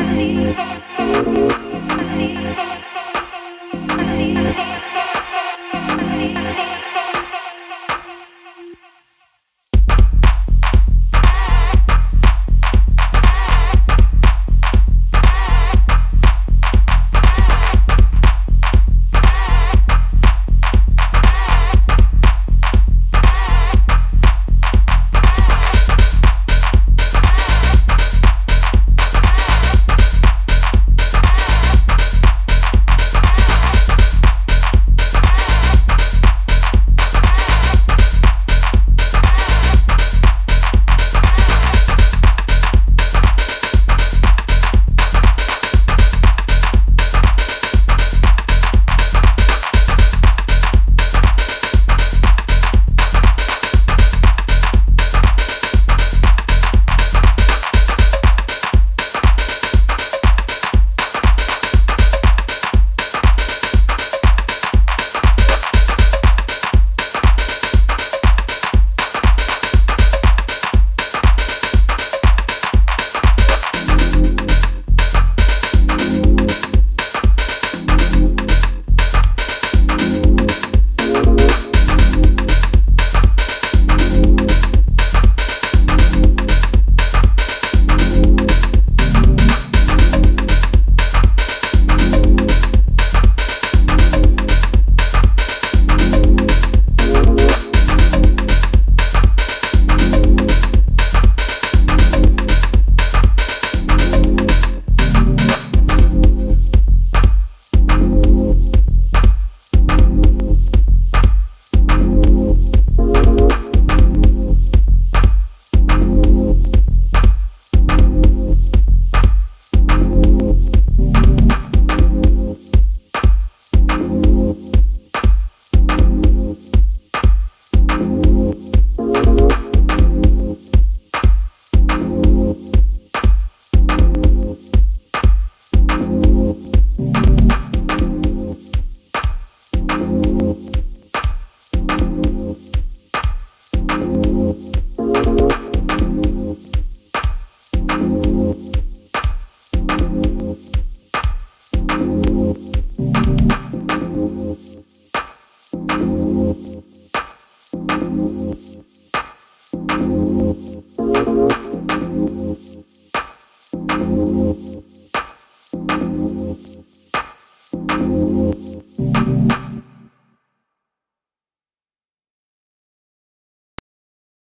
I need to stop.